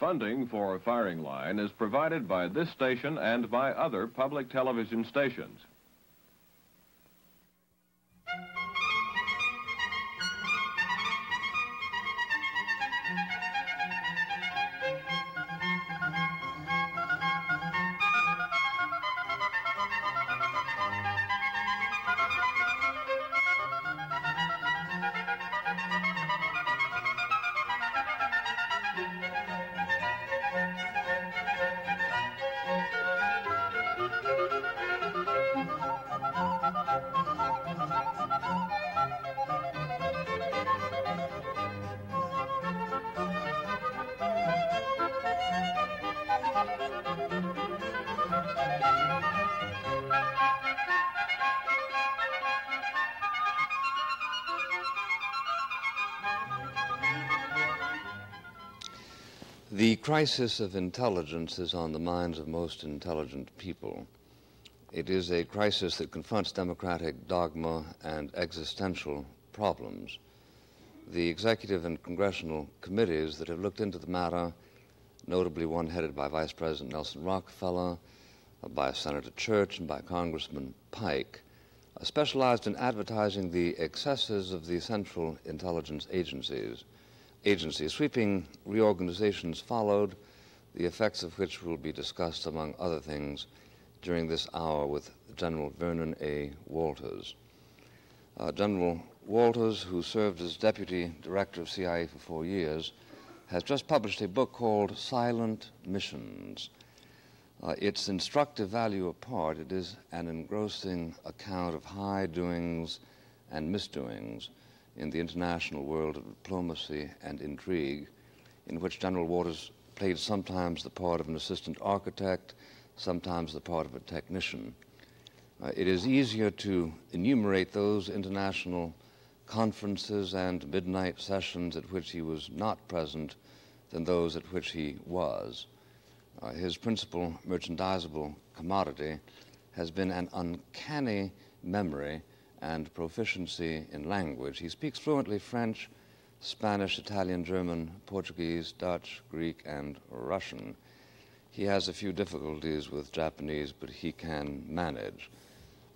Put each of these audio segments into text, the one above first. Funding for Firing Line is provided by this station and by other public television stations. The crisis of intelligence is on the minds of most intelligent people. It is a crisis that confronts democratic dogma and existential problems. The executive and congressional committees that have looked into the matter, notably one headed by Vice President Nelson Rockefeller, by Senator Church, and by Congressman Pike, specialized in advertising the excesses of the central intelligence agencies. Sweeping reorganizations followed, the effects of which will be discussed, among other things, during this hour with General Vernon A. Walters. General Walters, who served as Deputy Director of CIA for 4 years, has just published a book called Silent Missions. Its instructive value apart, it is an engrossing account of high doings and misdoings in the international world of diplomacy and intrigue, in which General Walters played sometimes the part of an assistant architect, sometimes the part of a technician. It is easier to enumerate those international conferences and midnight sessions at which he was not present than those at which he was. His principal merchandisable commodity has been an uncanny memory and proficiency in language. He speaks fluently French, Spanish, Italian, German, Portuguese, Dutch, Greek, and Russian. He has a few difficulties with Japanese, but he can manage.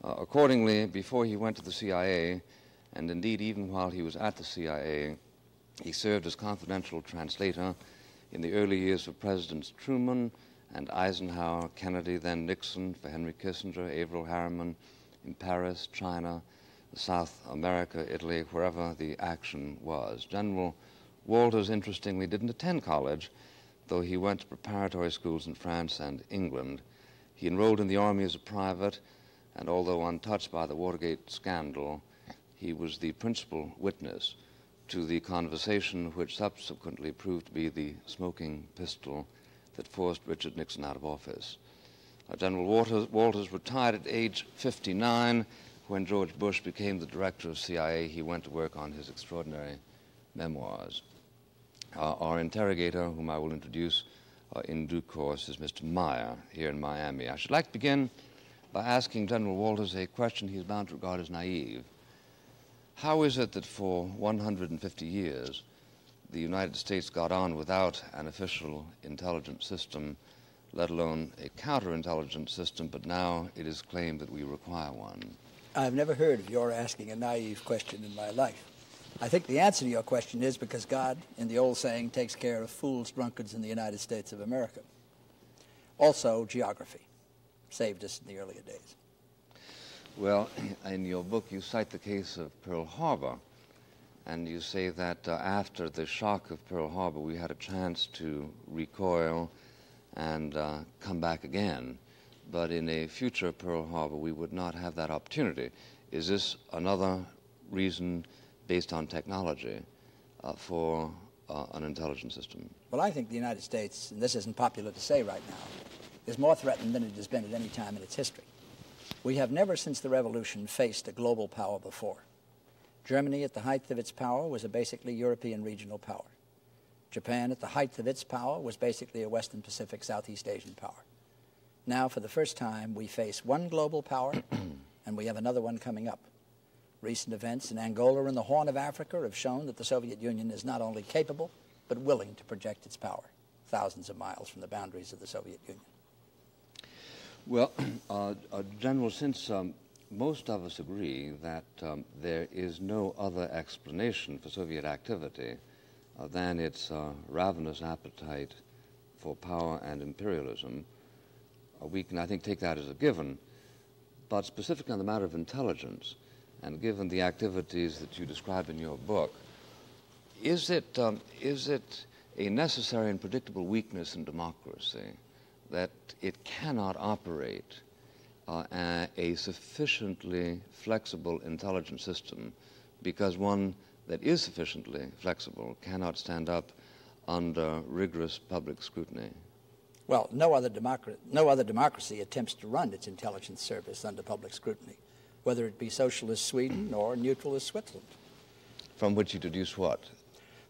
Accordingly, before he went to the CIA, and indeed even while he was at the CIA, he served as confidential translator in the early years of Presidents Truman and Eisenhower, Kennedy, then Nixon, for Henry Kissinger, Averill Harriman, in Paris, China, South America, Italy, wherever the action was. General Walters, interestingly, didn't attend college, though he went to preparatory schools in France and England. He enrolled in the Army as a private, and although untouched by the Watergate scandal, he was the principal witness to the conversation which subsequently proved to be the smoking pistol that forced Richard Nixon out of office. General Walters retired at age 59. When George Bush became the director of CIA, he went to work on his extraordinary memoirs. Our interrogator, whom I will introduce in due course, is Mr. Meyer here in Miami. I should like to begin by asking General Walters a question he is bound to regard as naive. How is it that for 150 years the United States got on without an official intelligence system, let alone a counterintelligence system, but now it is claimed that we require one? I've never heard of your asking a naive question in my life. I think the answer to your question is because God, in the old saying, takes care of fools, drunkards in the United States of America. Also, geography saved us in the earlier days. Well, in your book, you cite the case of Pearl Harbor, and you say that after the shock of Pearl Harbor, we had a chance to recoil and come back again, but in a future Pearl Harbor we would not have that opportunity. Is this another reason, based on technology, for an intelligence system? Well, I think the United States, and this isn't popular to say right now, is more threatened than it has been at any time in its history. We have never since the Revolution faced a global power before. Germany, at the height of its power, was a basically European regional power. Japan, at the height of its power, was basically a Western Pacific, Southeast Asian power. Now, for the first time, we face one global power, and we have another one coming up. Recent events in Angola and the Horn of Africa have shown that the Soviet Union is not only capable, but willing to project its power. thousands of miles from the boundaries of the Soviet Union. Well, General, since most of us agree that there is no other explanation for Soviet activity than its ravenous appetite for power and imperialism, we can, I think, take that as a given. But specifically on the matter of intelligence, and given the activities that you describe in your book, is it a necessary and predictable weakness in democracy that it cannot operate a sufficiently flexible intelligence system, because one that is sufficiently flexible cannot stand up under rigorous public scrutiny? Well, no other democracy attempts to run its intelligence service under public scrutiny, whether it be socialist Sweden or neutralist Switzerland. From which you deduce what?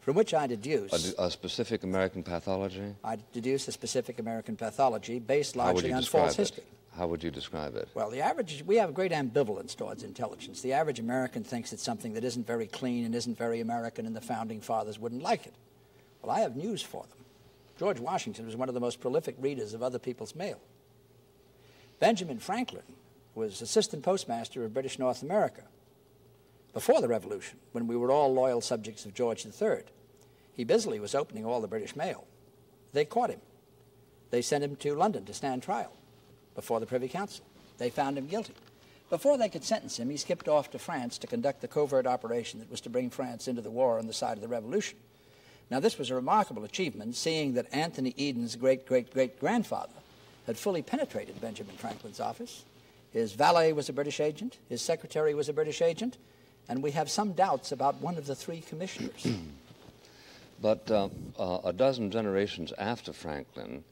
From which I deduce a specific American pathology. I deduce a specific American pathology based largely on false history. How would you describe it? Well, the average, we have great ambivalence towards intelligence. The average American thinks it's something that isn't very clean and isn't very American, and the Founding Fathers wouldn't like it. Well, I have news for them. George Washington was one of the most prolific readers of other people's mail. Benjamin Franklin was assistant postmaster of British North America before the Revolution, when we were all loyal subjects of George III. He busily was opening all the British mail. They caught him. They sent him to London to stand trial before the Privy Council. They found him guilty. Before they could sentence him, he skipped off to France to conduct the covert operation that was to bring France into the war on the side of the Revolution. Now, this was a remarkable achievement, seeing that Anthony Eden's great-great-great-grandfather had fully penetrated Benjamin Franklin's office. His valet was a British agent. His secretary was a British agent. And we have some doubts about one of the three commissioners. But a dozen generations after Franklin,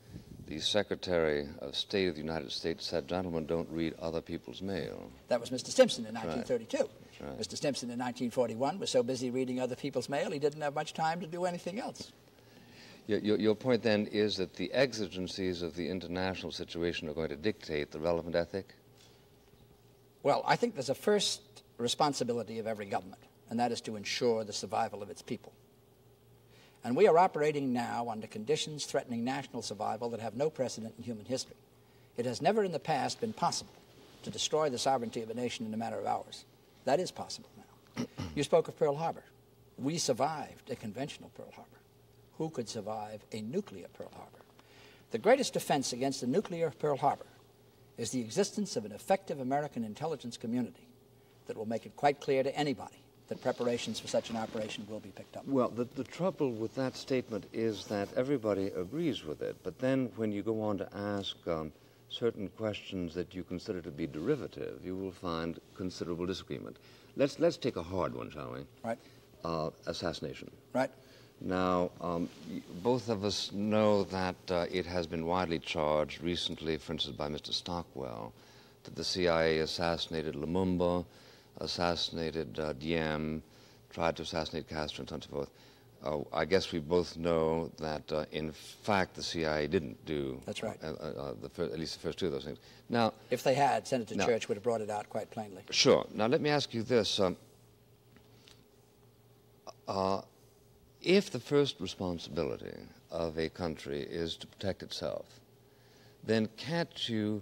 the Secretary of State of the United States said, "Gentlemen, don't read other people's mail." That was Mr. Stimson in 1932. Right. Mr. Stimson in 1941 was so busy reading other people's mail, he didn't have much time to do anything else. Your point, then, is that the exigencies of the international situation are going to dictate the relevant ethic? Well, I think there's a first responsibility of every government, and that is to ensure the survival of its people. And we are operating now under conditions threatening national survival that have no precedent in human history. It has never in the past been possible to destroy the sovereignty of a nation in a matter of hours. That is possible now. You spoke of Pearl Harbor. We survived a conventional Pearl Harbor. Who could survive a nuclear Pearl Harbor? The greatest defense against a nuclear Pearl Harbor is the existence of an effective American intelligence community that will make it quite clear to anybody that preparations for such an operation will be picked up. Well, the trouble with that statement is that everybody agrees with it, but then when you go on to ask certain questions that you consider to be derivative, you will find considerable disagreement. Let's take a hard one, shall we? Right. Assassination. Right. Now, both of us know that it has been widely charged recently, for instance, by Mr. Stockwell, that the CIA assassinated Lumumba, assassinated Diem, tried to assassinate Castro, and so on and so forth. I guess we both know that, in fact, the CIA didn't do. That's right. At least the first two of those things. Now, if they had, Senator Church would have brought it out quite plainly. Sure. Now, let me ask you this: if the first responsibility of a country is to protect itself, then can't you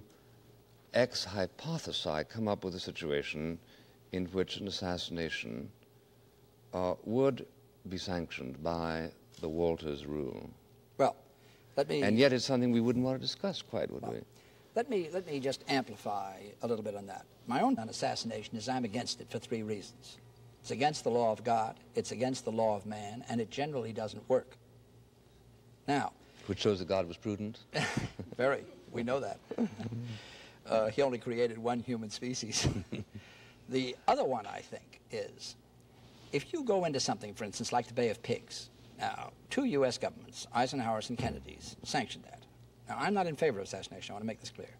ex-hypothesi come up with a situation in which an assassination would be sanctioned by the Walters rule? Well, let me... And yet it's something we wouldn't want to discuss quite, would we? Let me just amplify a little bit on that. My own assassination is I'm against it for three reasons. It's against the law of God, it's against the law of man, and it generally doesn't work. Now... Which shows that God was prudent? Very. We know that. He only created one human species. The other one, I think, is if you go into something, for instance, like the Bay of Pigs. Now, two U.S. governments, Eisenhower's and Kennedy's, sanctioned that. Now, I'm not in favor of assassination. I want to make this clear.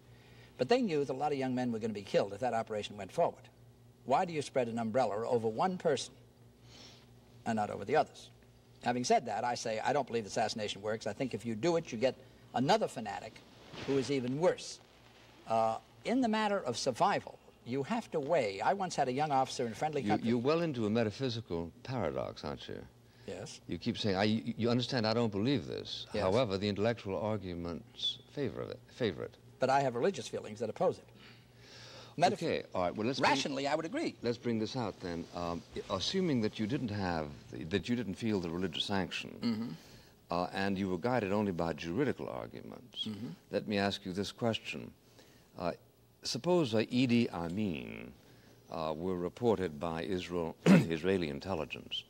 But they knew that a lot of young men were going to be killed if that operation went forward. Why do you spread an umbrella over one person and not over the others? Having said that, I say I don't believe assassination works. I think if you do it, you get another fanatic who is even worse. In the matter of survival, you have to weigh. I once had a young officer in a friendly country. You're well into a metaphysical paradox, aren't you? Yes. You keep saying, you understand I don't believe this. Yes. However, the intellectual arguments favor it. But I have religious feelings that oppose it. Okay, all right. Well, rationally, I would agree. Let's bring this out then. Assuming that you didn't have, that you didn't feel the religious sanction, and you were guided only by juridical arguments, let me ask you this question. Suppose Idi Amin were reported by Israeli intelligence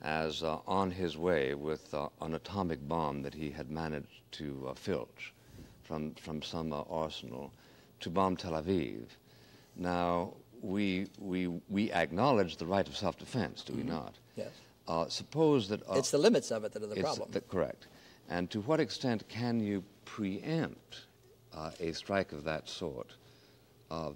as on his way with an atomic bomb that he had managed to filch from some arsenal to bomb Tel Aviv. Now, we acknowledge the right of self-defense, do we not? Yes. Suppose that... it's the limits of it that are the problem. Correct. And to what extent can you preempt a strike of that sort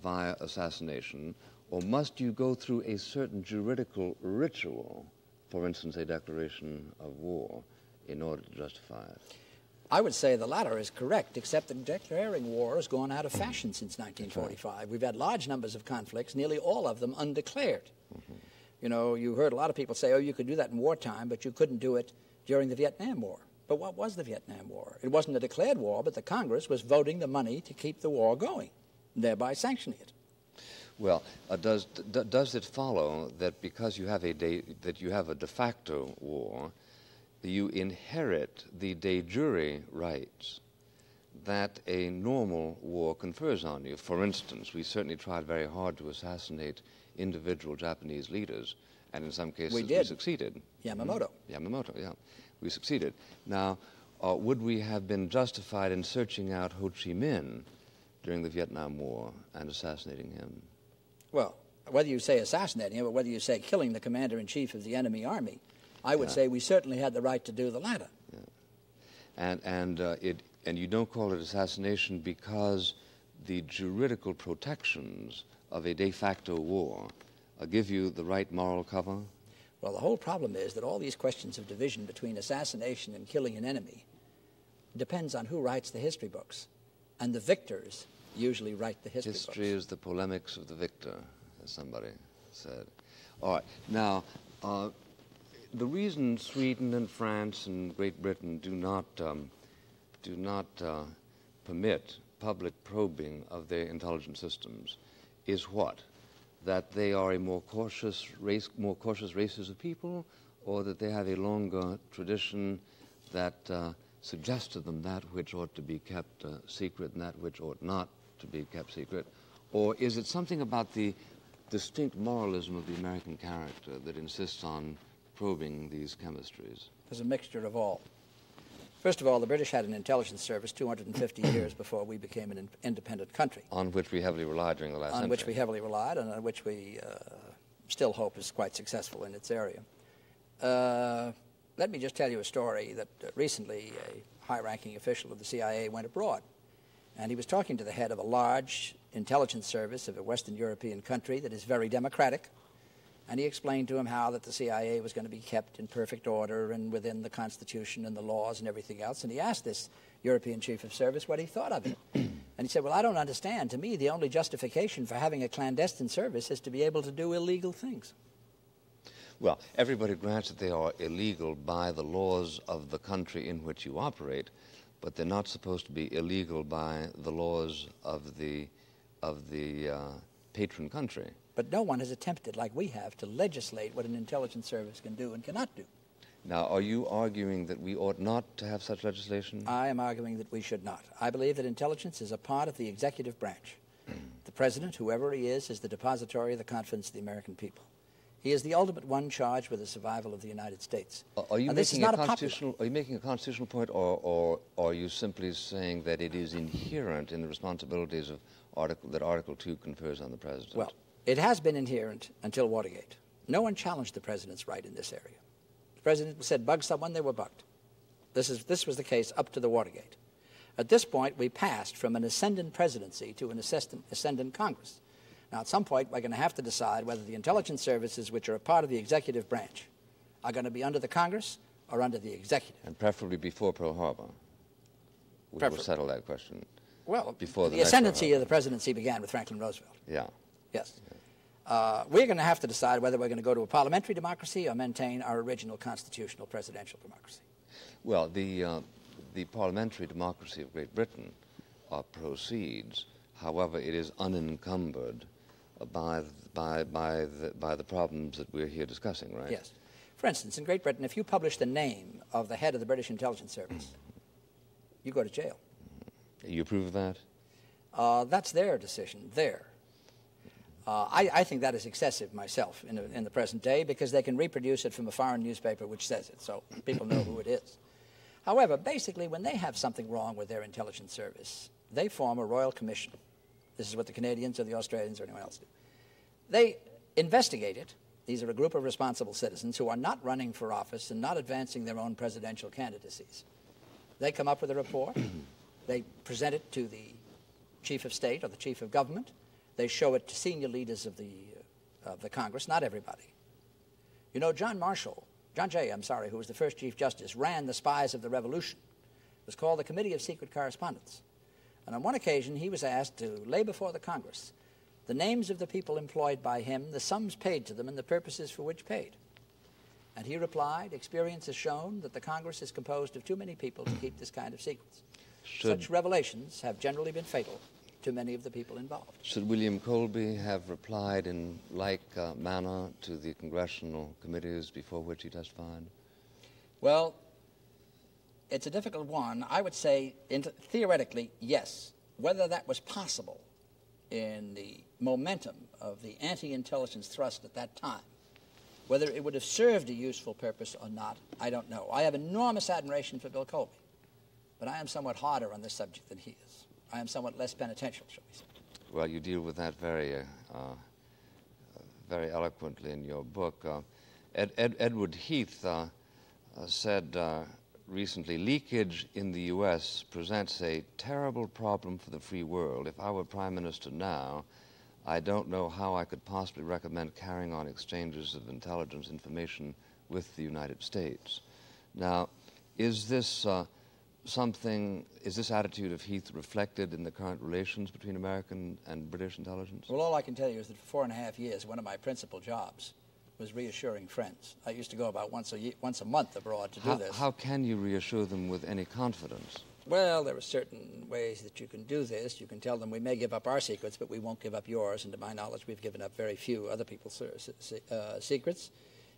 via assassination, or must you go through a certain juridical ritual, for instance, a declaration of war, in order to justify it? I would say the latter is correct, except that declaring war has gone out of fashion since 1945. Right. We've had large numbers of conflicts, nearly all of them undeclared. You know, you heard a lot of people say, oh, you could do that in wartime, but you couldn't do it during the Vietnam War. But what was the Vietnam War? It wasn't a declared war, but the Congress was voting the money to keep the war going, thereby sanctioning it. Well, does it follow that because you have a de facto war, you inherit the de jure rights that a normal war confers on you? For instance, we certainly tried very hard to assassinate individual Japanese leaders, and in some cases we succeeded. Yamamoto. Yamamoto, yeah. We succeeded. Now, would we have been justified in searching out Ho Chi Minh during the Vietnam War and assassinating him? Well, whether you say assassinating him or whether you say killing the commander-in-chief of the enemy army, I would say we certainly had the right to do the latter. Yeah. And you don't call it assassination because the juridical protections of a de facto war give you the right moral cover? Well, the whole problem is that all these questions of division between assassination and killing an enemy depends on who writes the history books. And the victors usually write the history books. History is the polemics of the victor, as somebody said. All right. Now, the reason Sweden and France and Great Britain do not permit public probing of their intelligence systems is what? That they are a more cautious races of people, or that they have a longer tradition that suggests to them that which ought to be kept secret and that which ought not to be kept secret? Or is it something about the distinct moralism of the American character that insists on probing these chemistries? There's a mixture of all. First of all, the British had an intelligence service 250 years before we became an independent country. On which we heavily relied during the last century. On which we heavily relied and on which we still hope is quite successful in its area. Let me just tell you a story that recently a high-ranking official of the CIA went abroad, and he was talking to the head of a large intelligence service of a Western European country that is very democratic, and he explained to him how that the CIA was going to be kept in perfect order and within the Constitution and the laws and everything else, and he asked this European chief of service what he thought of it. And he said, well, I don't understand. To me, the only justification for having a clandestine service is to be able to do illegal things. Well, everybody grants that they are illegal by the laws of the country in which you operate, but they're not supposed to be illegal by the laws of the patron country. But no one has attempted, like we have, to legislate what an intelligence service can do and cannot do. Now, are you arguing that we ought not to have such legislation? I am arguing that we should not. I believe that intelligence is a part of the executive branch. The president, whoever he is the depository of the confidence of the American people. He is the ultimate one charged with the survival of the United States. Are you making a constitutional point, or are you simply saying that it is inherent in the responsibilities of Article 2 confers on the president? Well, it has been inherent until Watergate. No one challenged the president's right in this area. The president said, bug someone, they were bugged. This was the case up to the Watergate. At this point, we passed from an ascendant presidency to an ascendant Congress. Now, at some point, we're going to have to decide whether the intelligence services, which are a part of the executive branch, are going to be under the Congress or under the executive. And preferably before Pearl Harbor. We'll settle that question. Well, before the ascendancy of the presidency began with Franklin Roosevelt. Yeah. Yes. Yeah. We're going to have to decide whether we're going to go to a parliamentary democracy or maintain our original constitutional presidential democracy. Well, the parliamentary democracy of Great Britain proceeds. However, it is unencumbered by the problems that we're here discussing, right? Yes. For instance, in Great Britain, if you publish the name of the head of the British Intelligence Service, you go to jail. You approve of that? That's their decision there. I think that is excessive myself in the present day, because they can reproduce it from a foreign newspaper which says it, so people know who it is. However, basically, when they have something wrong with their intelligence service, they form a royal commission. This is what the Canadians or the Australians or anyone else do. They investigate it. These are a group of responsible citizens who are not running for office and not advancing their own presidential candidacies. They come up with a report. They present it to the chief of state or the chief of government. They show it to senior leaders of the Congress, not everybody. You know, John Jay, who was the first Chief Justice, ran the spies of the Revolution. It was called the Committee of Secret Correspondence. And on one occasion, he was asked to lay before the Congress the names of the people employed by him, the sums paid to them, and the purposes for which paid. And he replied, "Experience has shown that the Congress is composed of too many people to keep this kind of secrets. Such revelations have generally been fatal to many of the people involved." Should William Colby have replied in like manner to the congressional committees before which he testified? Well, it's a difficult one. I would say, theoretically, yes. Whether that was possible in the momentum of the anti-intelligence thrust at that time, whether it would have served a useful purpose or not, I don't know. I have enormous admiration for Bill Colby, but I am somewhat harder on this subject than he is. I am somewhat less penitential, shall we say. Well, you deal with that very, very eloquently in your book. Edward Heath said recently, "Leakage in the U.S. presents a terrible problem for the free world. If I were Prime Minister now, I don't know how I could possibly recommend carrying on exchanges of intelligence information with the United States." Now, is this this attitude of Heath reflected in the current relations between American and British intelligence? Well, all I can tell you is that for 4.5 years, one of my principal jobs was reassuring friends. I used to go about once a month abroad to do this. How can you reassure them with any confidence? Well, there are certain ways that you can do this. You can tell them, "We may give up our secrets, but we won't give up yours, and to my knowledge, we've given up very few other people's secrets."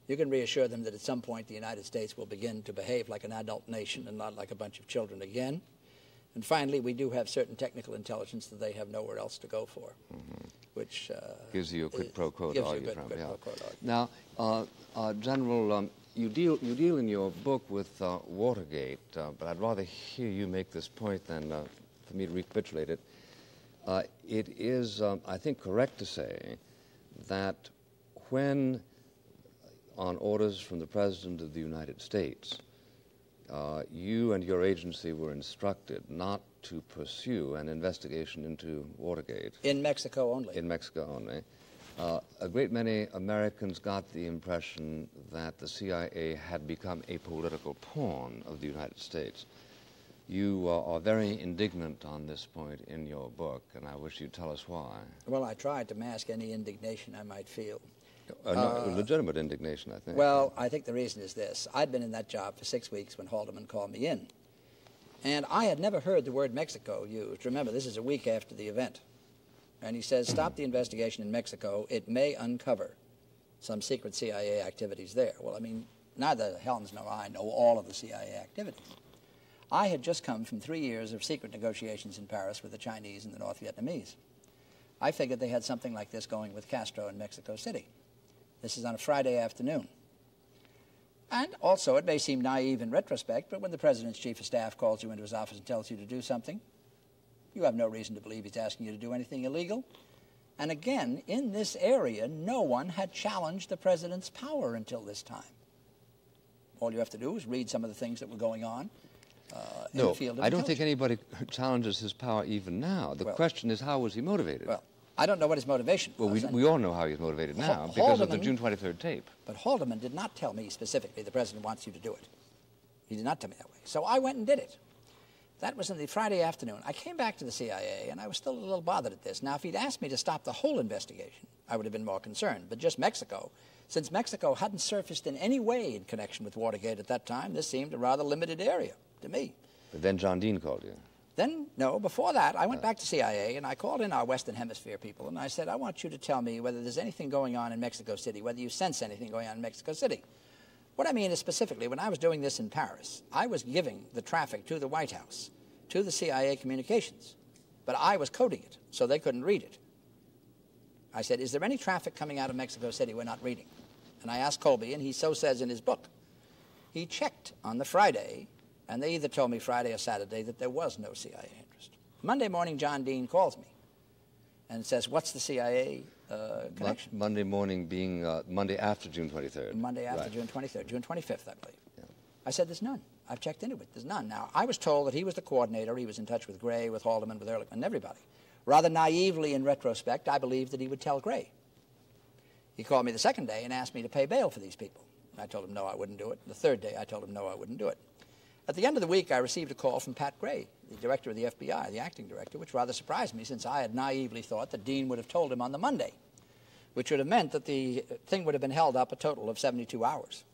You can reassure them that at some point the United States will begin to behave like an adult nation and not like a bunch of children again. And finally, we do have certain technical intelligence that they have nowhere else to go for, which gives you a quid pro quo argument. Now, General, you deal in your book with Watergate, but I'd rather hear you make this point than for me to recapitulate it. It is, I think, correct to say that when, on orders from the President of the United States, you and your agency were instructed not to pursue an investigation into Watergate. In Mexico only. In Mexico only. A great many Americans got the impression that the CIA had become a political pawn of the United States. You are very indignant on this point in your book, and I wish you'd tell us why. Well, I tried to mask any indignation I might feel. No, legitimate indignation, I think. Well, I think the reason is this. I'd been in that job for 6 weeks when Haldeman called me in. And I had never heard the word Mexico used. Remember, this is a week after the event. And he says, "Stop the investigation in Mexico. It may uncover some secret CIA activities there." Well, I mean, neither Helms nor I know all of the CIA activities. I had just come from 3 years of secret negotiations in Paris with the Chinese and the North Vietnamese. I figured they had something like this going with Castro in Mexico City. This is on a Friday afternoon. And also, it may seem naive in retrospect, but when the President's Chief of Staff calls you into his office and tells you to do something, you have no reason to believe he's asking you to do anything illegal. And again, in this area, no one had challenged the President's power until this time. All you have to do is read some of the things that were going on in the field of intelligence. No, I don't think anybody challenges his power even now. The question is, how was he motivated? Well, I don't know what his motivation was. Well, we all know how he's motivated now because of the June 23rd tape. But Haldeman did not tell me specifically, "The President wants you to do it." He did not tell me that way. So I went and did it. That was in the Friday afternoon. I came back to the CIA, and I was still a little bothered at this. Now, if he'd asked me to stop the whole investigation, I would have been more concerned. But just Mexico, since Mexico hadn't surfaced in any way in connection with Watergate at that time, this seemed a rather limited area to me. But then John Dean called you. Then, no, before that, I went back to CIA, and I called in our Western Hemisphere people, and I said, I want you to tell me whether there's anything going on in Mexico City, whether you sense anything going on in Mexico City. What I mean is specifically, when I was doing this in Paris, I was giving the traffic to the White House, to the CIA communications, but I was coding it, so they couldn't read it. I said, is there any traffic coming out of Mexico City we're not reading? And I asked Colby, and he so says in his book. He checked on the Friday, and they either told me Friday or Saturday that there was no CIA interest. Monday morning, John Dean calls me and says, what's the CIA connection? Monday morning being Monday after June 23rd. Monday after June 23rd, June 25th, I believe. Yeah. I said, there's none. I've checked into it. There's none. Now, I was told that he was the coordinator. He was in touch with Gray, with Haldeman, with Ehrlichman, and everybody. Rather naively, in retrospect, I believed that he would tell Gray. He called me the second day and asked me to pay bail for these people. I told him, no, I wouldn't do it. The third day, I told him, no, I wouldn't do it. At the end of the week, I received a call from Pat Gray, the director of the FBI, the acting director, which rather surprised me since I had naively thought that Dean would have told him on the Monday, which would have meant that the thing would have been held up a total of 72 hours.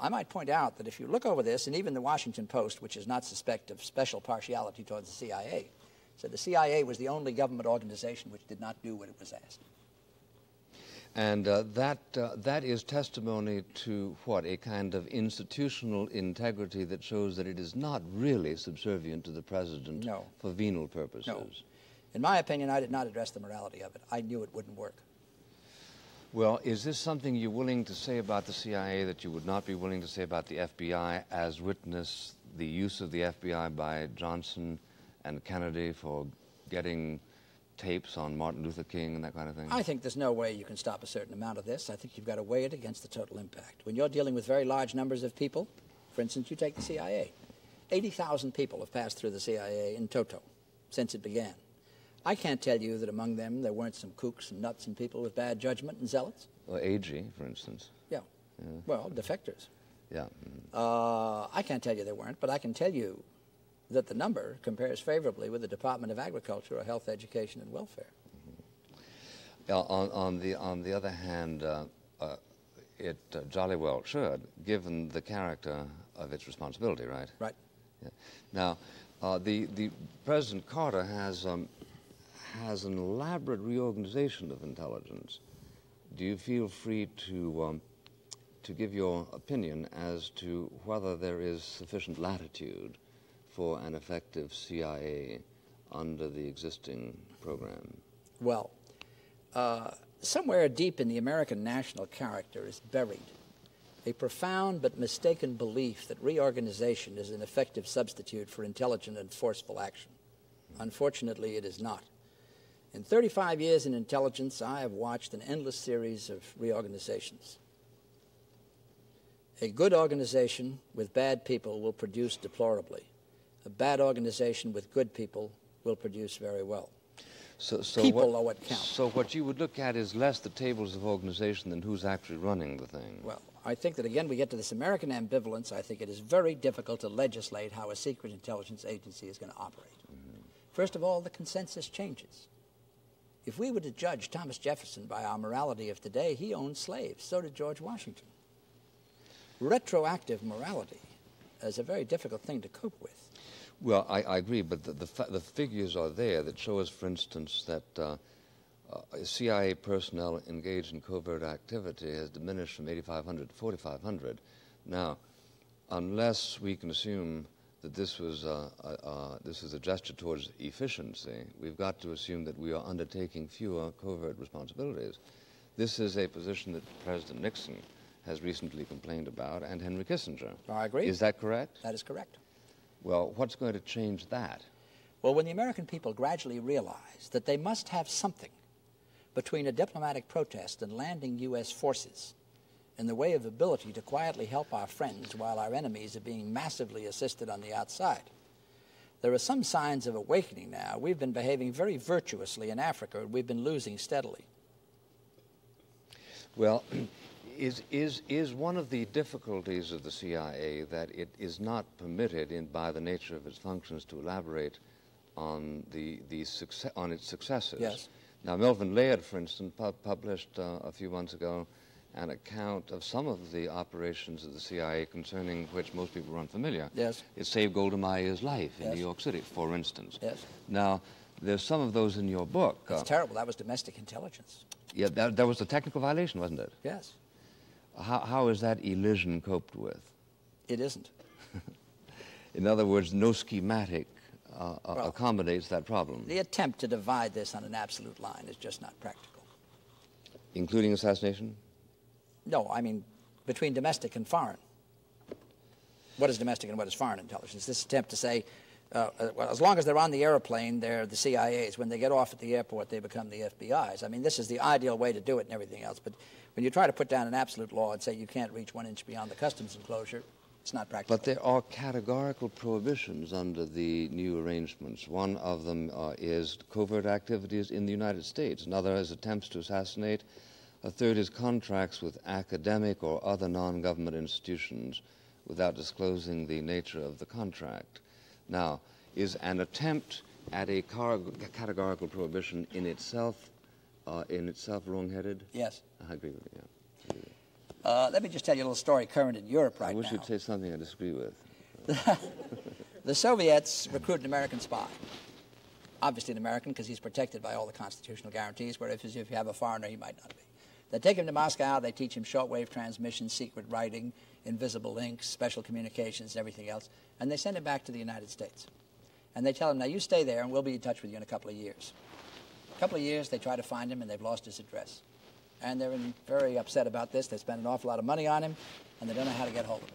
I might point out that if you look over this, and even the Washington Post, which is not suspect of special partiality towards the CIA, said the CIA was the only government organization which did not do what it was asked. And that is testimony to what? A kind of institutional integrity that shows that it is not really subservient to the president for venal purposes. No. In my opinion, I did not address the morality of it. I knew it wouldn't work. Well, is this something you're willing to say about the CIA that you would not be willing to say about the FBI, as witness the use of the FBI by Johnson and Kennedy for getting tapes on Martin Luther King and that kind of thing? I think there's no way you can stop a certain amount of this. I think you've got to weigh it against the total impact. When you're dealing with very large numbers of people, for instance, you take the CIA. 80,000 people have passed through the CIA in toto since it began. I can't tell you that among them there weren't some kooks and nuts and people with bad judgment and zealots. Or AG, for instance. Yeah. Well, defectors. Yeah. I can't tell you there weren't, but I can tell you that the number compares favorably with the Department of Agriculture or Health, Education, and Welfare. Mm-hmm. On the other hand, it jolly well should, given the character of its responsibility, right? Right. Yeah. Now, the President Carter has an elaborate reorganization of intelligence. Do you feel free to give your opinion as to whether there is sufficient latitude for an effective CIA under the existing program? Well, somewhere deep in the American national character is buried a profound but mistaken belief that reorganization is an effective substitute for intelligent and forceful action. Unfortunately, it is not. In 35 years in intelligence, I have watched an endless series of reorganizations. A good organization with bad people will produce deplorably. A bad organization with good people will produce very well. So people are what counts. So what you would look at is less the tables of organization than who's actually running the thing. Well, I think that, again, we get to this American ambivalence. I think it is very difficult to legislate how a secret intelligence agency is going to operate. Mm-hmm. First of all, the consensus changes. If we were to judge Thomas Jefferson by our morality of today, he owned slaves. So did George Washington. Retroactive morality is a very difficult thing to cope with. Well, I agree, but the figures are there that show us, for instance, that CIA personnel engaged in covert activity has diminished from 8,500 to 4,500. Now, unless we can assume that this is a gesture towards efficiency, we've got to assume that we are undertaking fewer covert responsibilities. This is a position that President Nixon has recently complained about, and Henry Kissinger. I agree. Is that correct? That is correct. Well, what's going to change that? Well, when the American people gradually realize that they must have something between a diplomatic protest and landing U.S. forces in the way of ability to quietly help our friends while our enemies are being massively assisted on the outside. There are some signs of awakening now. We've been behaving very virtuously in Africa, and we've been losing steadily. Well, is one of the difficulties of the CIA that it is not permitted, by the nature of its functions, to elaborate on its successes. Yes. Now, Melvin Laird, for instance, published a few months ago an account of some of the operations of the CIA concerning which most people are unfamiliar. Yes. It saved Golda Meir's life in New York City, for instance. Yes. Now, there's some of those in your book. It's terrible. That was domestic intelligence. Yeah, that was a technical violation, wasn't it? Yes. How is that elision coped with? It isn't. In other words, no schematic accommodates that problem. The attempt to divide this on an absolute line is just not practical. Including assassination? No, I mean, between domestic and foreign. What is domestic and what is foreign intelligence? This attempt to say, well, as long as they're on the airplane, they're the CIA's. When they get off at the airport, they become the FBI's. I mean, this is the ideal way to do it and everything else. But when you try to put down an absolute law and say you can't reach 1 inch beyond the customs enclosure, it's not practical. But there are categorical prohibitions under the new arrangements. One of them is covert activities in the United States. Another is attempts to assassinate. A third is contracts with academic or other non-government institutions without disclosing the nature of the contract. Now, is an attempt at a categorical prohibition in itself wrong-headed? Yes. I agree with you. Yeah. Let me just tell you a little story current in Europe right now. I wish you'd say something I disagree with. The Soviets recruited an American spy. Obviously an American, because he's protected by all the constitutional guarantees, whereas if you have a foreigner, he might not be. They take him to Moscow. They teach him shortwave transmission, secret writing, invisible links, special communications, and everything else. And they send him back to the United States. And they tell him, now you stay there and we'll be in touch with you in a couple of years. A couple of years, they try to find him and they've lost his address. And they're very upset about this. They spend an awful lot of money on him and they don't know how to get hold of him.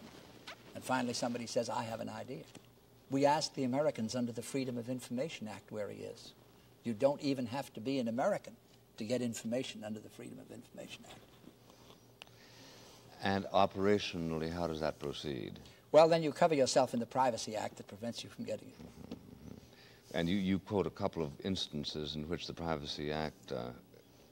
And finally somebody says, I have an idea. We asked the Americans under the Freedom of Information Act where he is. You don't even have to be an American to get information under the Freedom of Information Act. And operationally, how does that proceed? Well, then you cover yourself in the Privacy Act that prevents you from getting it. Mm-hmm. And you quote a couple of instances in which the Privacy Act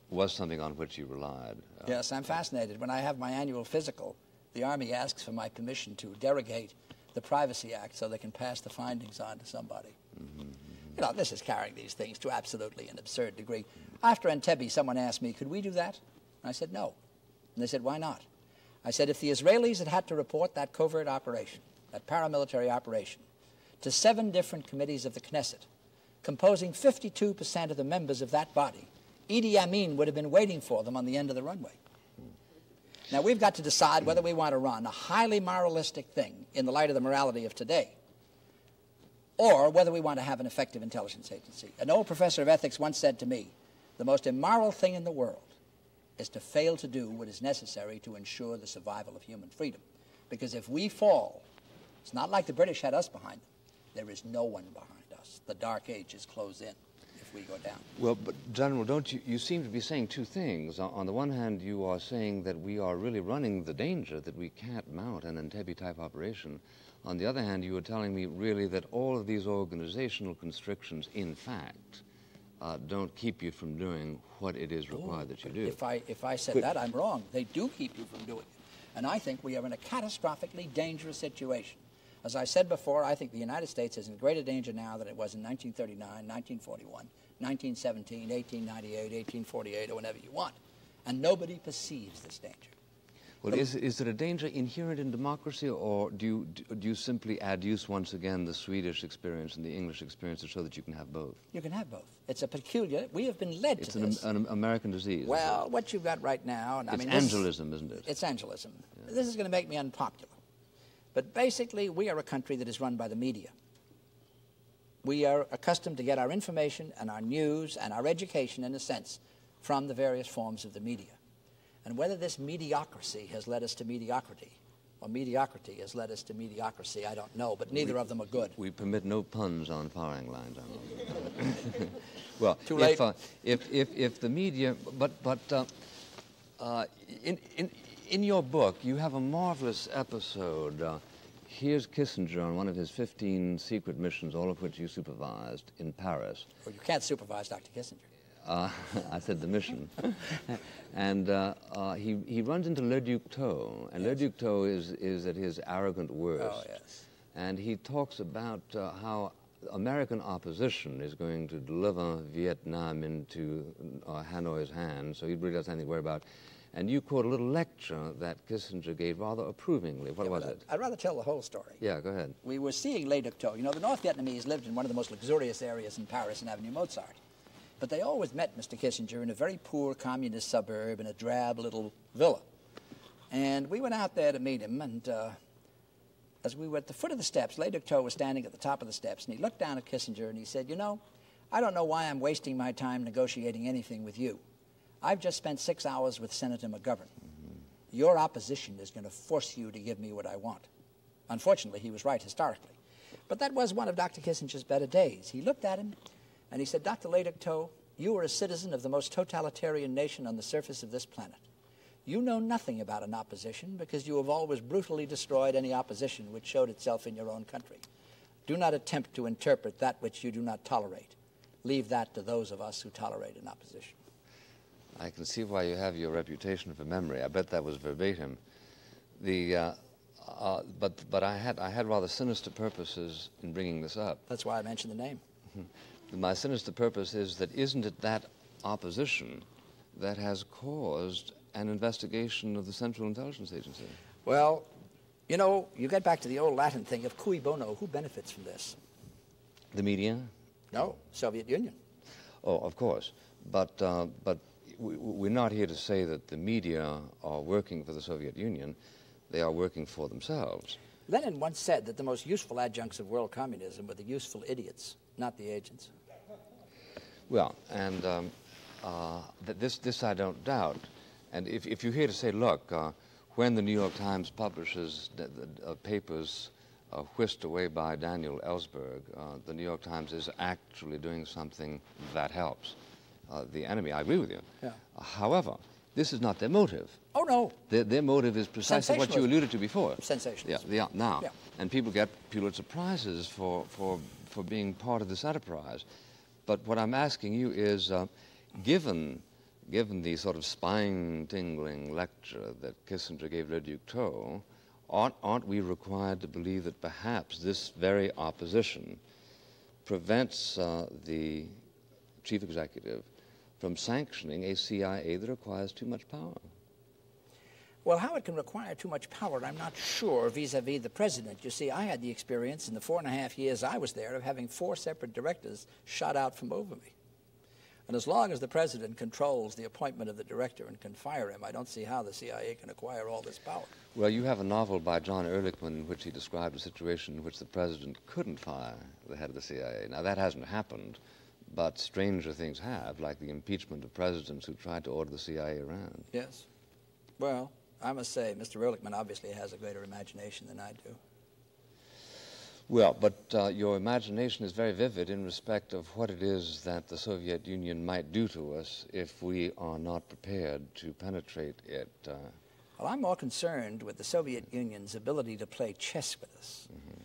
was something on which you relied. Yes, I'm fascinated. When I have my annual physical, the Army asks for my permission to derogate the Privacy Act so they can pass the findings on to somebody. Mm-hmm. You know, this is carrying these things to absolutely an absurd degree. After Entebbe, someone asked me, could we do that? And I said, no. And they said, why not? I said, if the Israelis had to report that covert operation, that paramilitary operation, to 7 different committees of the Knesset, composing 52% of the members of that body, Idi Amin would have been waiting for them on the end of the runway. Now, we've got to decide whether we want to run a highly moralistic thing in the light of the morality of today, or whether we want to have an effective intelligence agency. An old professor of ethics once said to me, the most immoral thing in the world is to fail to do what is necessary to ensure the survival of human freedom. Because if we fall, it's not like the British had us behind them. There is no one behind us. The Dark Ages close in if we go down. Well, but General, don't you seem to be saying two things. On the one hand, you are saying that we are really running the danger that we can't mount an Entebbe-type operation. On the other hand, you were telling me really that all of these organizational constrictions, in fact, don't keep you from doing what it is required that you do. If I said that, I'm wrong. They do keep you from doing it. And I think we are in a catastrophically dangerous situation. As I said before, I think the United States is in greater danger now than it was in 1939, 1941, 1917, 1898, 1848, or whenever you want. And nobody perceives this danger. Well, is it a danger inherent in democracy, or do you simply adduce once again the Swedish experience and the English experience to show that you can have both? You can have both. It's a peculiar. We have been led to this. It's an American disease. Well, what you've got right now, and I mean, it's Angelism, isn't it? It's Angelism. Yeah. This is going to make me unpopular, but basically, we are a country that is run by the media. We are accustomed to get our information and our news and our education, in a sense, from the various forms of the media. And whether this mediocrity has led us to mediocrity, or mediocrity has led us to mediocrity, I don't know, but neither of them are good. We permit no puns on firing lines. Well, too late. If the media, but in your book, you have a marvelous episode. Here's Kissinger on one of his 15 secret missions, all of which you supervised in Paris. Well, you can't supervise Dr. Kissinger. I said the mission. And he runs into Le Ducteau, and yes. Le Ducteau is at his arrogant worst. Oh, yes. And he talks about how American opposition is going to deliver Vietnam into Hanoi's hands, so he really doesn't have anything to worry about. And you quote a little lecture that Kissinger gave rather approvingly. What was it? I'd rather tell the whole story. Yeah, go ahead. We were seeing Le Ducteau. You know, the North Vietnamese lived in one of the most luxurious areas in Paris on Avenue Mozart. But they always met Mr. Kissinger in a very poor communist suburb in a drab little villa. And we went out there to meet him, and as we were at the foot of the steps, Le Ducteau was standing at the top of the steps, and he looked down at Kissinger and he said, you know, I don't know why I'm wasting my time negotiating anything with you. I've just spent 6 hours with Senator McGovern. Mm-hmm. Your opposition is going to force you to give me what I want. Unfortunately, he was right historically. But that was one of Dr. Kissinger's better days. He looked at him and he said, Dr. Le Ducteau, you are a citizen of the most totalitarian nation on the surface of this planet. You know nothing about an opposition because you have always brutally destroyed any opposition which showed itself in your own country. Do not attempt to interpret that which you do not tolerate. Leave that to those of us who tolerate an opposition. I can see why you have your reputation for memory. I bet that was verbatim. The, but I had rather sinister purposes in bringing this up. That's why I mentioned the name. My sinister purpose is that isn't it that opposition that has caused an investigation of the Central Intelligence Agency? Well, you know, you get back to the old Latin thing of cui bono. Who benefits from this? The media? No, Soviet Union. Oh, of course. But we're not here to say that the media are working for the Soviet Union. They are working for themselves. Lenin once said that the most useful adjuncts of world communism were the useful idiots, not the agents. Well, and this I don't doubt. And if you're here to say, look, when the New York Times publishes papers whisked away by Daniel Ellsberg, the New York Times is actually doing something that helps the enemy. I agree with you. Yeah. However, this is not their motive. Oh, no. Their motive is precisely what you alluded to before. Sensationalism. Yeah, now. Yeah. And people get Pulitzer Prizes for being part of this enterprise. But what I'm asking you is, given the sort of spine-tingling lecture that Kissinger gave Le Ducteau, aren't we required to believe that perhaps this very opposition prevents the chief executive from sanctioning a CIA that requires too much power? Well, how it can require too much power, I'm not sure, vis-a-vis the president. You see, I had the experience in the 4.5 years I was there of having 4 separate directors shot out from over me. And as long as the president controls the appointment of the director and can fire him, I don't see how the CIA can acquire all this power. Well, you have a novel by John Ehrlichman in which he described a situation in which the president couldn't fire the head of the CIA. Now, that hasn't happened, but stranger things have, like the impeachment of presidents who tried to order the CIA around. Yes. Well, I must say, Mr. Ehrlichman obviously has a greater imagination than I do. Well, but your imagination is very vivid in respect of what it is that the Soviet Union might do to us if we are not prepared to penetrate it. Well, I'm more concerned with the Soviet Union's ability to play chess with us. Mm-hmm.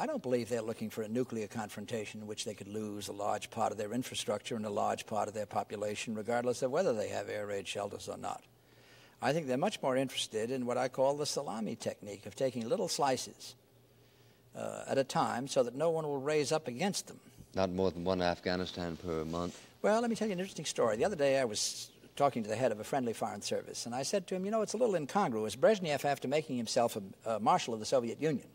I don't believe they're looking for a nuclear confrontation in which they could lose a large part of their infrastructure and a large part of their population, regardless of whether they have air raid shelters or not. I think they're much more interested in what I call the salami technique of taking little slices at a time so that no one will raise up against them. Not more than one Afghanistan per month? Well, let me tell you an interesting story. The other day I was talking to the head of a friendly foreign service, and I said to him, you know, it's a little incongruous. Brezhnev, after making himself a marshal of the Soviet Union,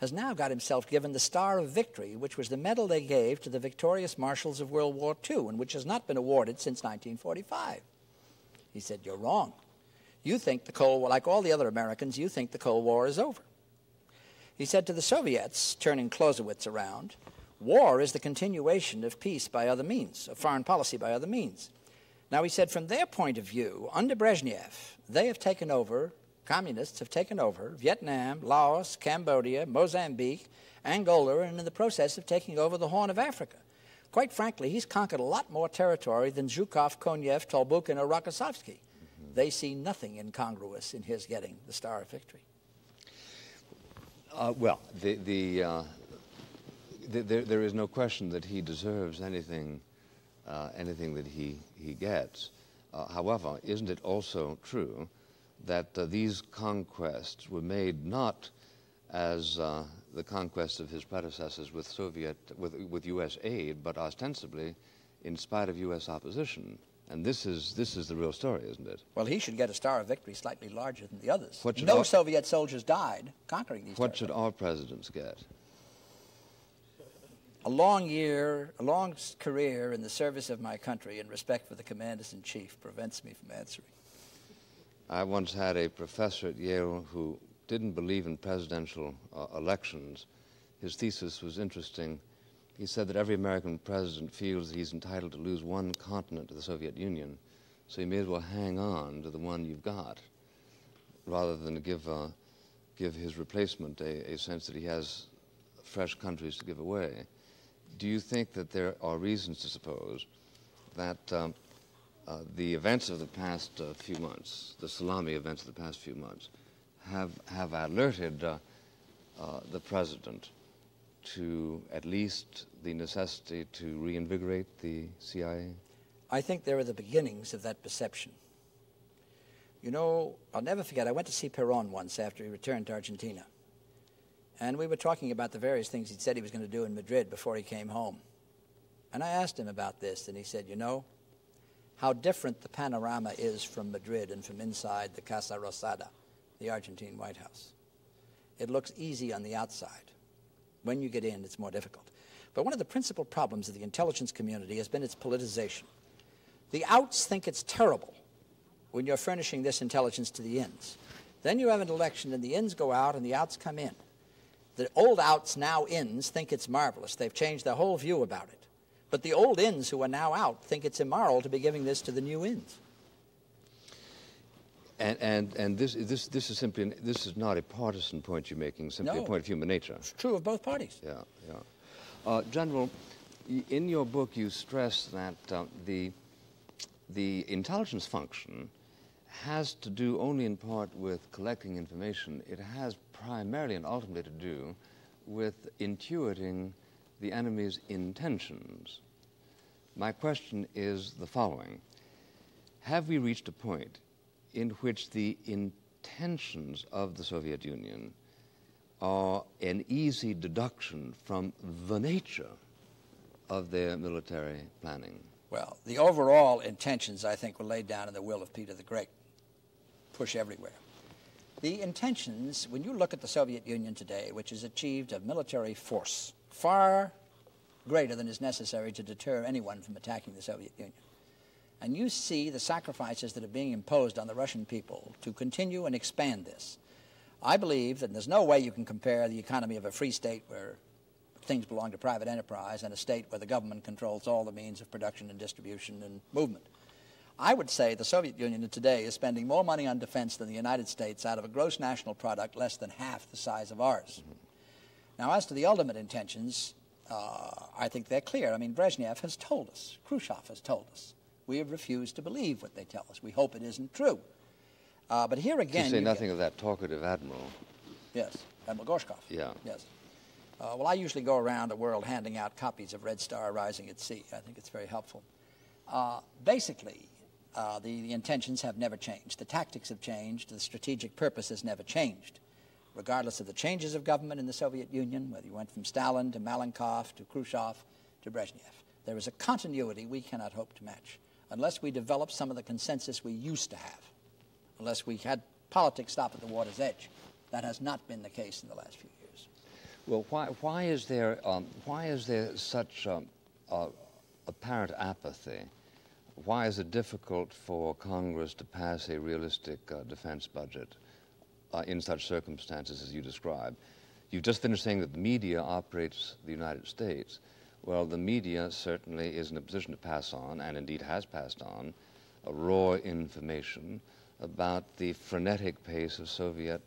has now got himself given the Star of Victory, which was the medal they gave to the victorious marshals of World War II, and which has not been awarded since 1945. He said, you're wrong. You think the Cold War, like all the other Americans, you think the Cold War is over. He said to the Soviets, turning Clausewitz around, war is the continuation of peace by other means, of foreign policy by other means. Now, he said, from their point of view, under Brezhnev, they have taken over, communists have taken over Vietnam, Laos, Cambodia, Mozambique, Angola, and in the process of taking over the Horn of Africa. Quite frankly, he's conquered a lot more territory than Zhukov, Konev, Tolbukhin, or Rokossovsky. Mm-hmm. They see nothing incongruous in his getting the Star of Victory. Well, there is no question that he deserves anything anything that he gets. However, isn't it also true that these conquests were made not as the conquests of his predecessors with U.S. aid, but ostensibly in spite of U.S. opposition? And this is the real story, isn't it? Well, he should get a star of victory slightly larger than the others. No Soviet soldiers died conquering these. What should our presidents get? A long career in the service of my country and respect for the commanders-in-chief prevents me from answering. I once had a professor at Yale who didn't believe in presidential elections. His thesis was interesting. He said that every American president feels that he's entitled to lose one continent to the Soviet Union, so you may as well hang on to the one you've got, rather than give his replacement a sense that he has fresh countries to give away. Do you think that there are reasons to suppose that the events of the past few months, the salami events of the past few months, have alerted the president to at least the necessity to reinvigorate the CIA? I think there are the beginnings of that perception. You know, I'll never forget, I went to see Perón once after he returned to Argentina. And we were talking about the various things he'd said he was going to do in Madrid before he came home. And I asked him about this, and he said, you know, how different the panorama is from Madrid and from inside the Casa Rosada, the Argentine White House. It looks easy on the outside. When you get in, it's more difficult. But one of the principal problems of the intelligence community has been its politicization. The outs think it's terrible when you're furnishing this intelligence to the ins. Then you have an election, and the ins go out, and the outs come in. The old outs, now ins, think it's marvelous. They've changed their whole view about it. But the old ins who are now out think it's immoral to be giving this to the new ins. And this is simply this is not a partisan point you're making. Simply a point of human nature. It's true of both parties. Yeah, yeah. General, in your book, you stress that the intelligence function has to do only in part with collecting information. It has primarily and ultimately to do with intuiting the enemy's intentions. My question is the following: have we reached a point in which the intentions of the Soviet Union are an easy deduction from the nature of their military planning? Well, the overall intentions, I think, were laid down in the will of Peter the Great. Push everywhere. The intentions, when you look at the Soviet Union today, which has achieved a military force far greater than is necessary to deter anyone from attacking the Soviet Union, and you see the sacrifices that are being imposed on the Russian people to continue and expand this. I believe that there's no way you can compare the economy of a free state where things belong to private enterprise and a state where the government controls all the means of production and distribution and movement. I would say the Soviet Union today is spending more money on defense than the United States out of a gross national product less than half the size of ours. Now, as to the ultimate intentions, I think they're clear. I mean, Brezhnev has told us. Khrushchev has told us. We have refused to believe what they tell us. We hope it isn't true. But here again, you say nothing of that talkative admiral. Yes, Admiral Gorshkov. Yeah. Yes. Well, I usually go around the world handing out copies of Red Star Rising at Sea. I think it's very helpful. Basically, the intentions have never changed. The tactics have changed. The strategic purpose has never changed, regardless of the changes of government in the Soviet Union, whether you went from Stalin to Malenkov to Khrushchev to Brezhnev. There is a continuity we cannot hope to match, unless we develop some of the consensus we used to have, unless we had politics stop at the water's edge. That has not been the case in the last few years. Well, why is there such apparent apathy? Why is it difficult for Congress to pass a realistic defense budget in such circumstances as you describe? You've just finished saying that the media operates the United States. Well, the media certainly is in a position to pass on, and indeed has passed on, raw information about the frenetic pace of Soviet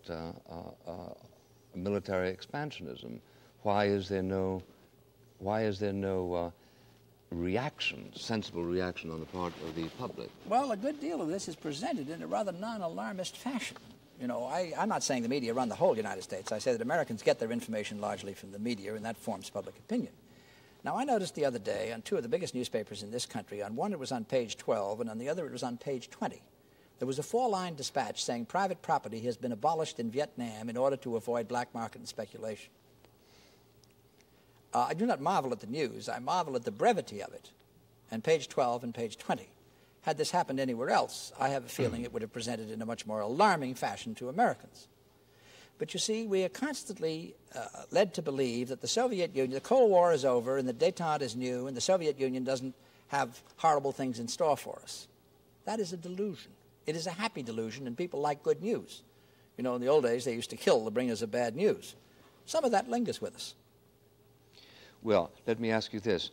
military expansionism. Why is there no reaction, sensible reaction on the part of the public? Well, a good deal of this is presented in a rather non-alarmist fashion. You know, I'm not saying the media run the whole United States. I say that Americans get their information largely from the media, and that forms public opinion. Now, I noticed the other day on two of the biggest newspapers in this country, on one it was on page 12 and on the other it was on page 20. There was a four-line dispatch saying private property has been abolished in Vietnam in order to avoid black market and speculation. I do not marvel at the news. I marvel at the brevity of it, and page 12 and page 20. Had this happened anywhere else, I have a feeling it would have presented in a much more alarming fashion to Americans. But you see, we are constantly led to believe that the Soviet Union, the Cold War is over and the détente is new and the Soviet Union doesn't have horrible things in store for us. That is a delusion. It is a happy delusion, and people like good news. You know, in the old days, they used to kill the bringers of bad news. Some of that lingers with us. Well, let me ask you this.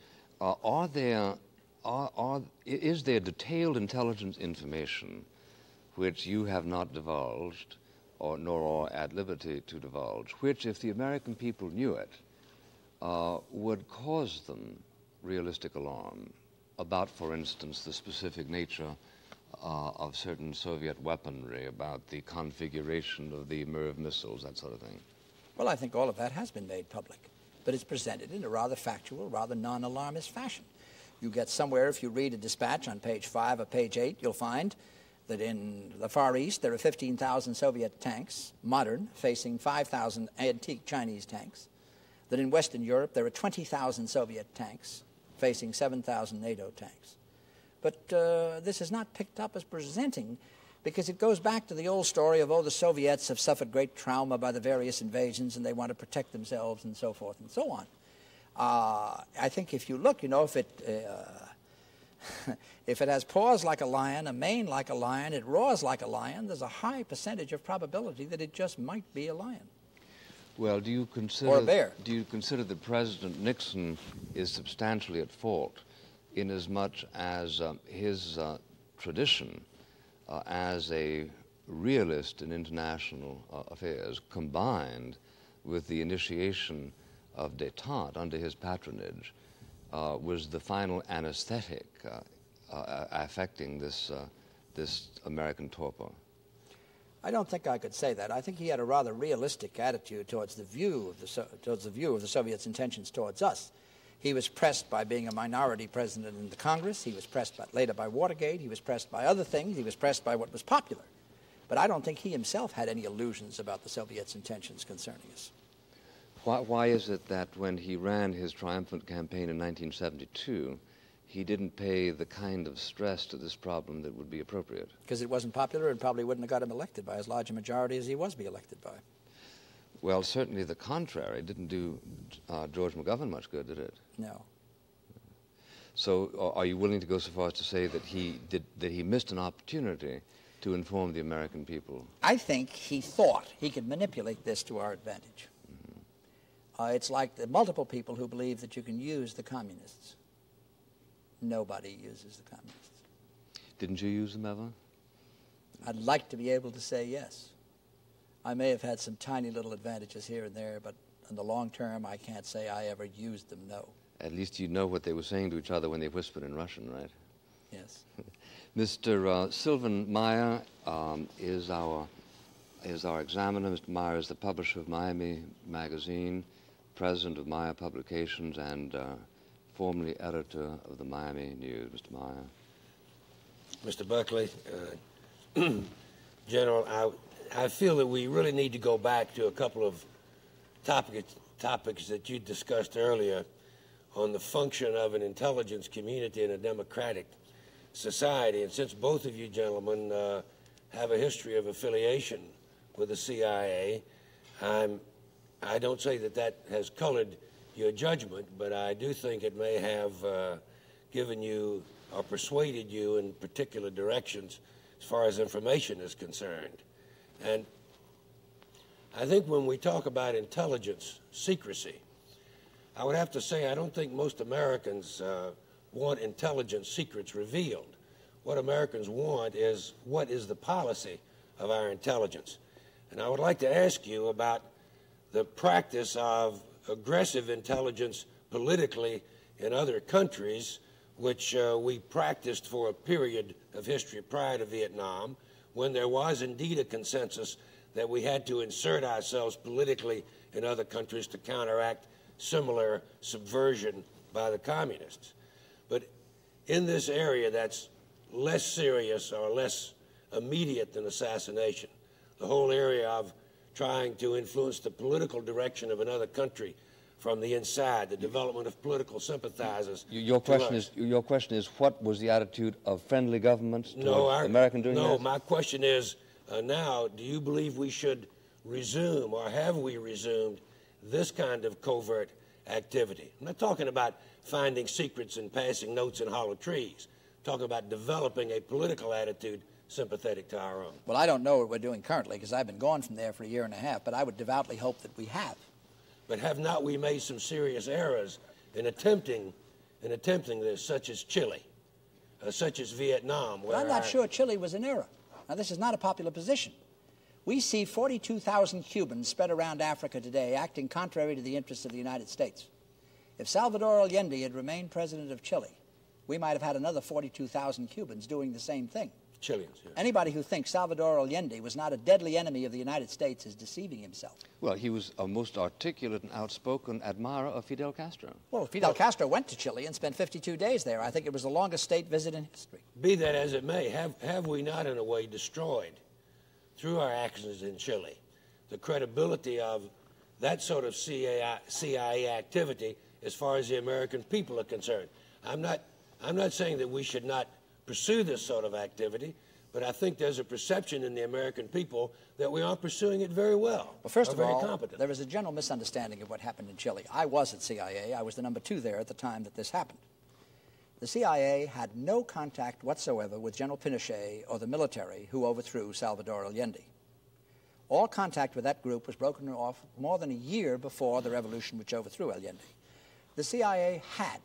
Is there detailed intelligence information which you have not divulged, or nor are at liberty to divulge, which, if the American people knew it, would cause them realistic alarm about, for instance, the specific nature of certain Soviet weaponry, about the configuration of the Mirv missiles, that sort of thing? Well, I think all of that has been made public, but it's presented in a rather factual, rather non-alarmist fashion. You get somewhere, if you read a dispatch on page 5 or page 8, you'll find that in the Far East there are 15,000 Soviet tanks, modern, facing 5,000 antique Chinese tanks, that in Western Europe there are 20,000 Soviet tanks facing 7,000 NATO tanks. But this is not picked up as presenting, because it goes back to the old story of, oh, the Soviets have suffered great trauma by the various invasions and they want to protect themselves and so forth and so on. I think if you look, you know, if it has paws like a lion, a mane like a lion, it roars like a lion, there's a high percentage of probability that it just might be a lion. Well, do you consider, or a bear. Do you consider that President Nixon is substantially at fault inasmuch as his tradition as a realist in international affairs combined with the initiation of détente under his patronage was the final anesthetic affecting this, this American torpor? I don't think I could say that. I think he had a rather realistic attitude towards the view of the, Soviets' intentions towards us. He was pressed by being a minority president in the Congress. He was pressed by, later by Watergate. He was pressed by other things. He was pressed by what was popular. But I don't think he himself had any illusions about the Soviets' intentions concerning us. Why is it that when he ran his triumphant campaign in 1972, he didn't pay the kind of stress to this problem that would be appropriate? Because it wasn't popular and probably wouldn't have got him elected by as large a majority as he was be elected by. Well, certainly the contrary didn't do George McGovern much good, did it? No. So are you willing to go so far as to say that he missed an opportunity to inform the American people? I think he thought he could manipulate this to our advantage. It's like the multiple people who believe that you can use the communists. Nobody uses the communists. Didn't you use them ever? I'd like to be able to say yes. I may have had some tiny little advantages here and there, but in the long term, I can't say I ever used them, no. At least you know what they were saying to each other when they whispered in Russian, right? Yes. Mr. Sylvan Meyer is our examiner. Mr. Meyer is the publisher of Miami Magazine, president of Meyer Publications, and formerly editor of the Miami News. Mr. Meyer. Mr. Buckley, General, I feel that we really need to go back to a couple of topics that you discussed earlier on the function of an intelligence community in a democratic society. And since both of you gentlemen have a history of affiliation with the CIA, I don't say that that has colored your judgment, but I do think it may have given you or persuaded you in particular directions as far as information is concerned. And I think when we talk about intelligence secrecy, I would have to say I don't think most Americans want intelligence secrets revealed. What Americans want is what is the policy of our intelligence. And I would like to ask you about the practice of aggressive intelligence politically in other countries, which we practiced for a period of history prior to Vietnam, when there was indeed a consensus that we had to insert ourselves politically in other countries to counteract similar subversion by the communists. But in this area, that's less serious or less immediate than assassination. The whole area of trying to influence the political direction of another country from the inside, the development of political sympathizers. Your question is, what was the attitude of friendly governments toward American doing this? No, my question is, now, do you believe we should resume, or have we resumed, this kind of covert activity? I'm not talking about finding secrets and passing notes in hollow trees. I'm talking about developing a political attitude sympathetic to our own. Well, I don't know what we're doing currently, because I've been gone from there for a year and a half, but I would devoutly hope that we have. But have not we made some serious errors in attempting this, such as Chile, such as Vietnam? Where I'm not sure Chile was an error. Now, this is not a popular position. We see 42,000 Cubans spread around Africa today acting contrary to the interests of the United States. If Salvador Allende had remained president of Chile, we might have had another 42,000 Cubans doing the same thing. Chileans, yes. Anybody who thinks Salvador Allende was not a deadly enemy of the United States is deceiving himself. Well, he was a most articulate and outspoken admirer of Fidel Castro. Well, Fidel Castro went to Chile and spent 52 days there. I think it was the longest state visit in history. Be that as it may, have we not in a way destroyed, through our actions in Chile, the credibility of that sort of CIA activity as far as the American people are concerned? I'm not saying that we should not pursue this sort of activity, but I think there's a perception in the American people that we aren't pursuing it very well. Well, first of all, there is a general misunderstanding of what happened in Chile. I was at CIA. I was the number 2 there at the time that this happened. The CIA had no contact whatsoever with General Pinochet or the military who overthrew Salvador Allende. All contact with that group was broken off more than a year before the revolution which overthrew Allende. The CIA had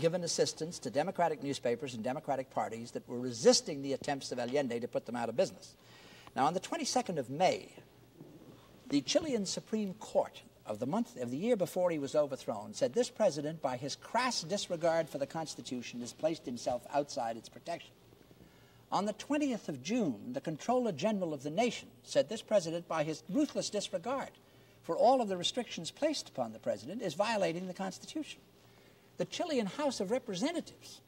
given assistance to Democratic newspapers and Democratic parties that were resisting the attempts of Allende to put them out of business. Now, on the 22nd of May, the Chilean Supreme Court of the month of the year before he was overthrown said this president, by his crass disregard for the Constitution, has placed himself outside its protection. On the 20th of June, the Comptroller General of the nation said this president, by his ruthless disregard for all of the restrictions placed upon the president, is violating the Constitution. The Chilean House of Representatives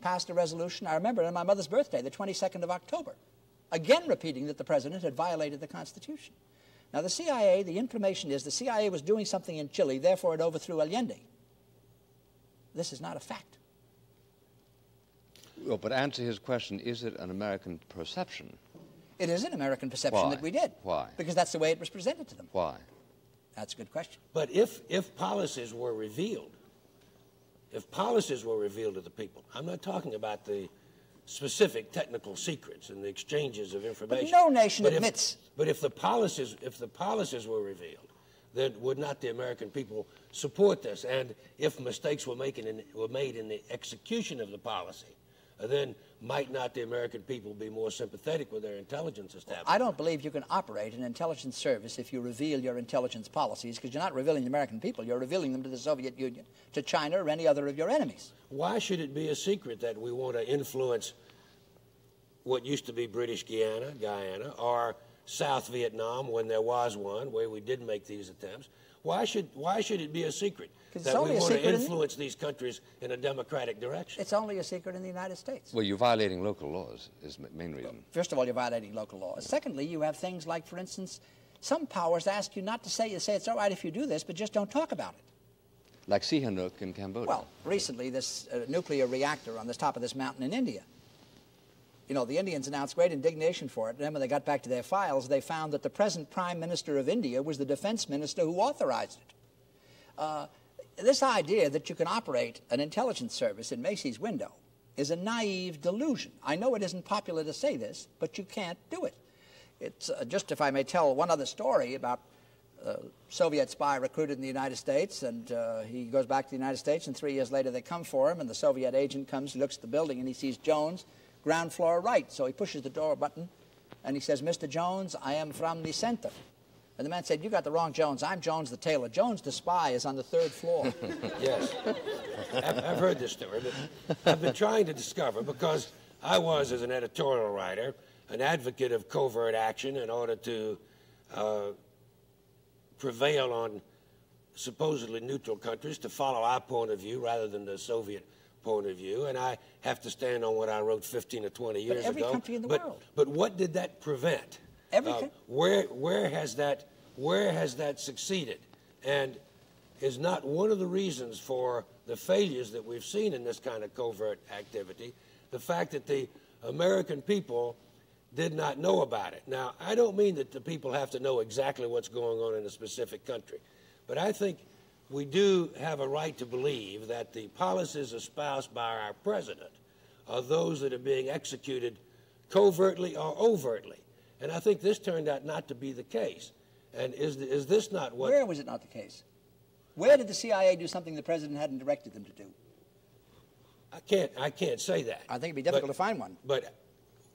passed a resolution, I remember, on my mother's birthday, the 22nd of October, again repeating that the president had violated the Constitution. Now, the CIA, the information is the CIA was doing something in Chile, therefore it overthrew Allende. This is not a fact. Well, but answer his question, is it an American perception? It is an American perception that we did. Why? Because that's the way it was presented to them. Why? That's a good question. But if policies were revealed, if policies were revealed to the people, I'm not talking about the specific technical secrets and the exchanges of information. But no nation admits. But if the policies were revealed, then would not the American people support this? And if mistakes were made in the execution of the policy, then might not the American people be more sympathetic with their intelligence establishment? Well, I don't believe you can operate an intelligence service if you reveal your intelligence policies, because you're not revealing the American people. You're revealing them to the Soviet Union, to China, or any other of your enemies. Why should it be a secret that we want to influence what used to be British Guyana, or South Vietnam when there was one, where we did make these attempts? Why should it be a secret that we want to influence these countries in a democratic direction? It's only a secret in the United States. Well, you're violating local laws is the main reason. Well, first of all, you're violating local laws. Secondly, you have things like, for instance, some powers ask you not to say, you say it's all right if you do this, but just don't talk about it. Like Sihanouk in Cambodia. Well, recently this nuclear reactor on the top of this mountain in India. You know, the Indians announced great indignation for it, and then when they got back to their files, they found that the present Prime Minister of India was the Defense Minister who authorized it. This idea that you can operate an intelligence service in Macy's window is a naive delusion. I know it isn't popular to say this, but you can't do it. It's just, if I may tell one other story about a Soviet spy recruited in the United States, and he goes back to the United States, and 3 years later they come for him, and the Soviet agent comes, looks at the building, and he sees Jones, ground floor right. So he pushes the door button, and he says, "Mr. Jones, I am from the center." And the man said, "You got the wrong Jones. I'm Jones the tailor. Jones the spy is on the 3rd floor. Yes. I've heard this story. I've been trying to discover, because I was, as an editorial writer, an advocate of covert action in order to prevail on supposedly neutral countries to follow our point of view rather than the Soviet point of view, and I have to stand on what I wrote 15 or 20 years ago. But every country in the world. But what did that prevent? Everything. Where has that succeeded? And is not one of the reasons for the failures that we've seen in this kind of covert activity the fact that the American people did not know about it? Now, I don't mean that the people have to know exactly what's going on in a specific country, but I think we do have a right to believe that the policies espoused by our president are those that are being executed covertly or overtly. And I think this turned out not to be the case. And is this not what... Where was it not the case? Where did the CIA do something the president hadn't directed them to do? I can't say that. I think it'd be difficult to find one. But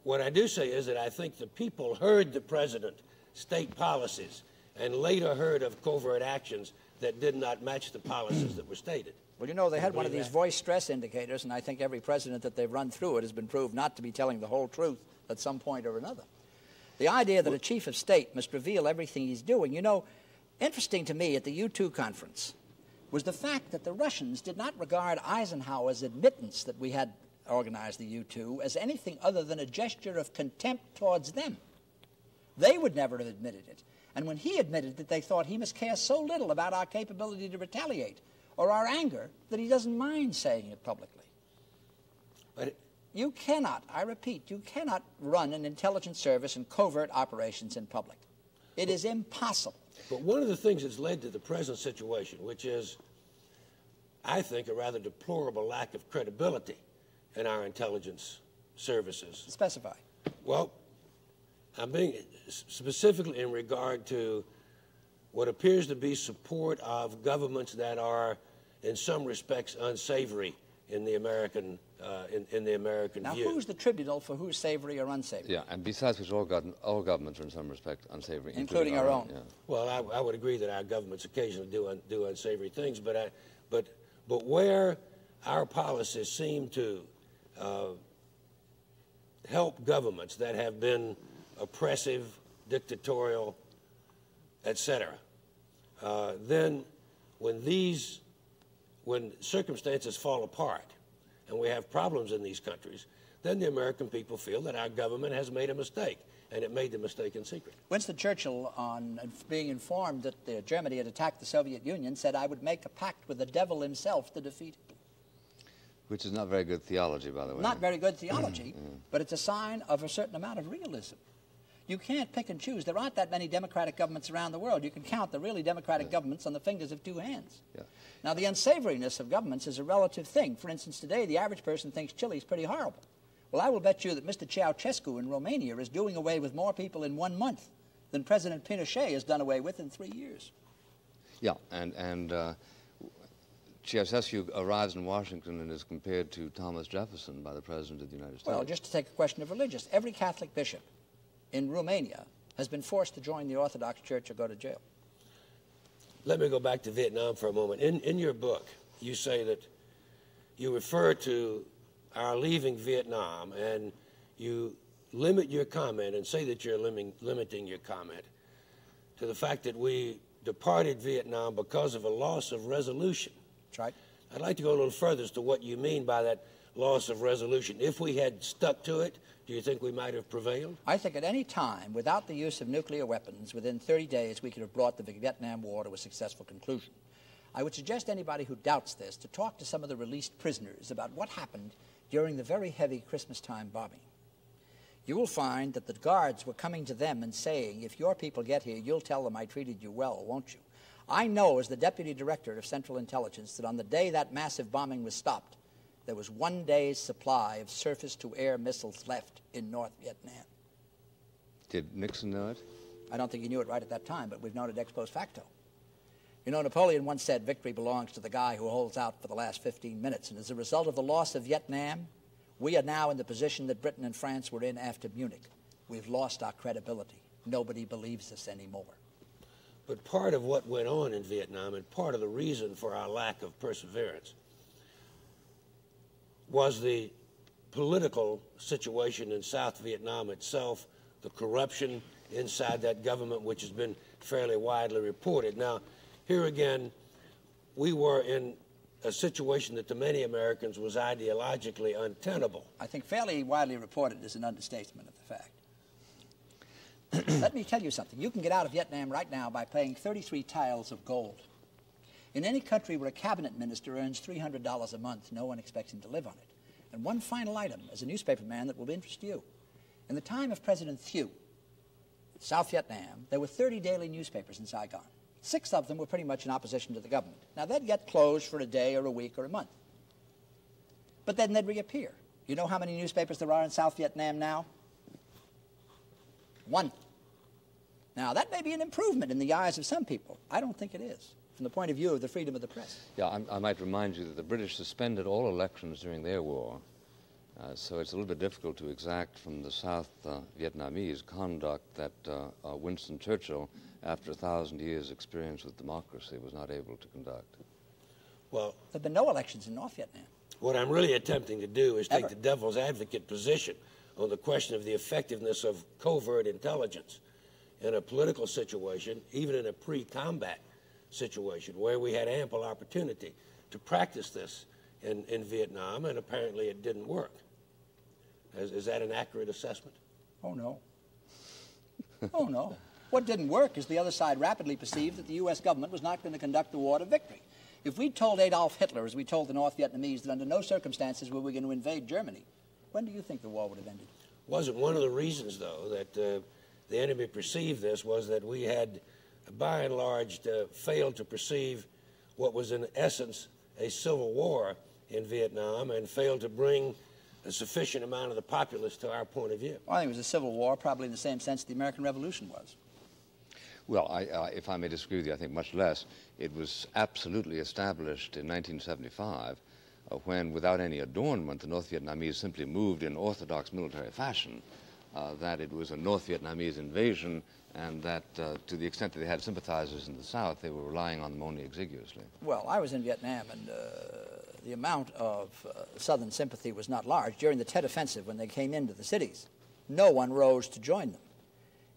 what I do say is that I think the people heard the president state policies and later heard of covert actions that did not match the policies that were stated. Well, you know, they had one of these voice stress indicators, and I think every president that they've run through it has been proved not to be telling the whole truth at some point or another. The idea that a chief of state must reveal everything he's doing, you know, interesting to me at the U2 conference was the fact that the Russians did not regard Eisenhower's admittance that we had organized the U2 as anything other than a gesture of contempt towards them. They would never have admitted it. And when he admitted that, they thought he must care so little about our capability to retaliate or our anger that he doesn't mind saying it publicly. But you cannot, I repeat, you cannot run an intelligence service and covert operations in public. It is impossible. But one of the things that's led to the present situation, which is, I think, a rather deplorable lack of credibility in our intelligence services. Specify. Well, I'm being specifically in regard to what appears to be support of governments that are, in some respects, unsavory in the American view. Now, who's the tribunal for who's savory or unsavory? Yeah, and besides which, all governments are in some respect unsavory, including our own. Yeah. Well, I would agree that our governments occasionally do unsavory things, but where our policies seem to help governments that have been oppressive, dictatorial, etc. Then when circumstances fall apart and we have problems in these countries, then the American people feel that our government has made a mistake, and it made the mistake in secret. Winston Churchill, on being informed that Germany had attacked the Soviet Union, said, "I would make a pact with the devil himself to defeat him." Which is not very good theology, by the way. Not very good theology, but it's a sign of a certain amount of realism. You can't pick and choose. There aren't that many democratic governments around the world. You can count the really democratic governments on the fingers of two hands. Yeah. Now, the unsavoriness of governments is a relative thing. For instance, today the average person thinks Chile's pretty horrible. Well, I will bet you that Mr. Ceausescu in Romania is doing away with more people in 1 month than President Pinochet has done away with in 3 years. Yeah, and Ceausescu arrives in Washington and is compared to Thomas Jefferson by the President of the United States. Well, just to take a question of religious, every Catholic bishop in Romania has been forced to join the Orthodox Church or go to jail. Let me go back to Vietnam for a moment. In your book, you say that you refer to our leaving Vietnam, and you limit your comment and say that you're limiting your comment to the fact that we departed Vietnam because of a loss of resolution. Right. I'd like to go a little further as to what you mean by that loss of resolution. If we had stuck to it, do you think we might have prevailed? I think at any time, without the use of nuclear weapons, within 30 days we could have brought the Vietnam War to a successful conclusion. I would suggest anybody who doubts this to talk to some of the released prisoners about what happened during the very heavy Christmastime bombing. You will find that the guards were coming to them and saying, if your people get here, you'll tell them I treated you well, won't you? I know as the Deputy Director of Central Intelligence that on the day that massive bombing was stopped, there was 1 day's supply of surface-to-air missiles left in North Vietnam. Did Nixon know it? I don't think he knew it right at that time, but we've known it ex post facto. You know, Napoleon once said victory belongs to the guy who holds out for the last 15 minutes, and as a result of the loss of Vietnam, we are now in the position that Britain and France were in after Munich. We've lost our credibility. Nobody believes us anymore. But part of what went on in Vietnam and part of the reason for our lack of perseverance was the political situation in South Vietnam itself, the corruption inside that government, which has been fairly widely reported. Now, here again, we were in a situation that to many Americans was ideologically untenable. I think fairly widely reported is an understatement of the fact. Let me tell you something. You can get out of Vietnam right now by paying 33 tiles of gold. In any country where a cabinet minister earns $300 a month, no one expects him to live on it. And one final item, as a newspaper man, that will interest you. In the time of President Thieu, South Vietnam, there were 30 daily newspapers in Saigon. 6 of them were pretty much in opposition to the government. Now, they'd get closed for a day or a week or a month. But then they'd reappear. You know how many newspapers there are in South Vietnam now? 1. Now, that may be an improvement in the eyes of some people. I don't think it is, from the point of view of the freedom of the press. Yeah, I might remind you that the British suspended all elections during their war, so it's a little bit difficult to exact from the South Vietnamese conduct that Winston Churchill, after 1,000 years' experience with democracy, was not able to conduct. Well, there have been no elections in North Vietnam. What I'm really attempting to do is take the devil's advocate position on the question of the effectiveness of covert intelligence in a political situation, even in a pre-combat situation, where we had ample opportunity to practice this in Vietnam, and apparently it didn't work. Is that an accurate assessment? Oh, no. Oh, no. What didn't work is the other side rapidly perceived that the U.S. government was not going to conduct the war to victory. If we told Adolf Hitler, as we told the North Vietnamese, that under no circumstances were we going to invade Germany, when do you think the war would have ended? Wasn't one of the reasons, though, that the enemy perceived this was that we had, by and large, failed to perceive what was in essence a civil war in Vietnam and failed to bring a sufficient amount of the populace to our point of view? Well, I think it was a civil war, probably in the same sense the American Revolution was. Well, if I may disagree with you, I think much less. It was absolutely established in 1975 when, without any adornment, the North Vietnamese simply moved in orthodox military fashion, that it was a North Vietnamese invasion, and that to the extent that they had sympathizers in the South, they were relying on them only exiguously. Well, I was in Vietnam, and the amount of Southern sympathy was not large. During the Tet Offensive, when they came into the cities, no one rose to join them.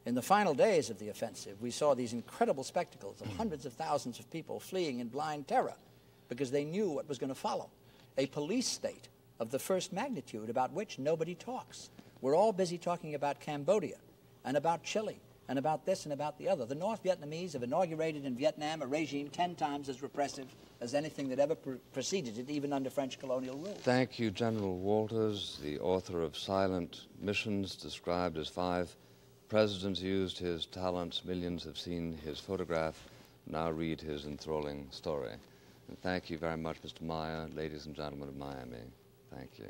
In the final days of the offensive, we saw these incredible spectacles of hundreds of thousands of people fleeing in blind terror because they knew what was going to follow. A police state of the first magnitude about which nobody talks. We're all busy talking about Cambodia and about Chile and about this and about the other. The North Vietnamese have inaugurated in Vietnam a regime 10 times as repressive as anything that ever preceded it, even under French colonial rule. Thank you, General Walters, the author of Silent Missions, described as 5 presidents used his talents, millions have seen his photograph, now read his enthralling story. And thank you very much, Mr. Meyer, ladies and gentlemen of Miami. Thank you.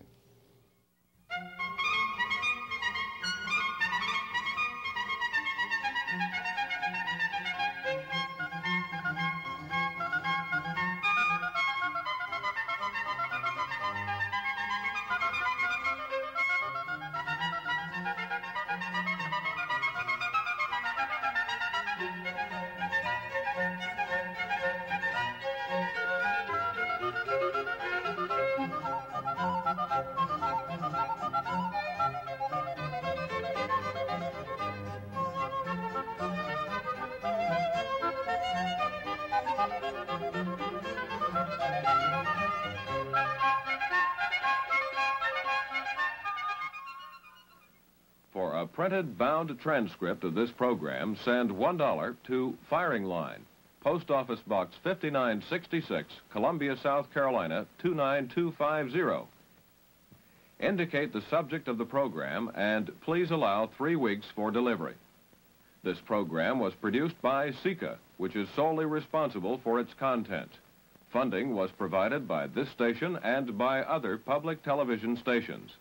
Printed bound transcript of this program, send $1 to Firing Line, Post Office Box 5966, Columbia, South Carolina, 29250. Indicate the subject of the program and please allow 3 weeks for delivery. This program was produced by SECA, which is solely responsible for its content. Funding was provided by this station and by other public television stations.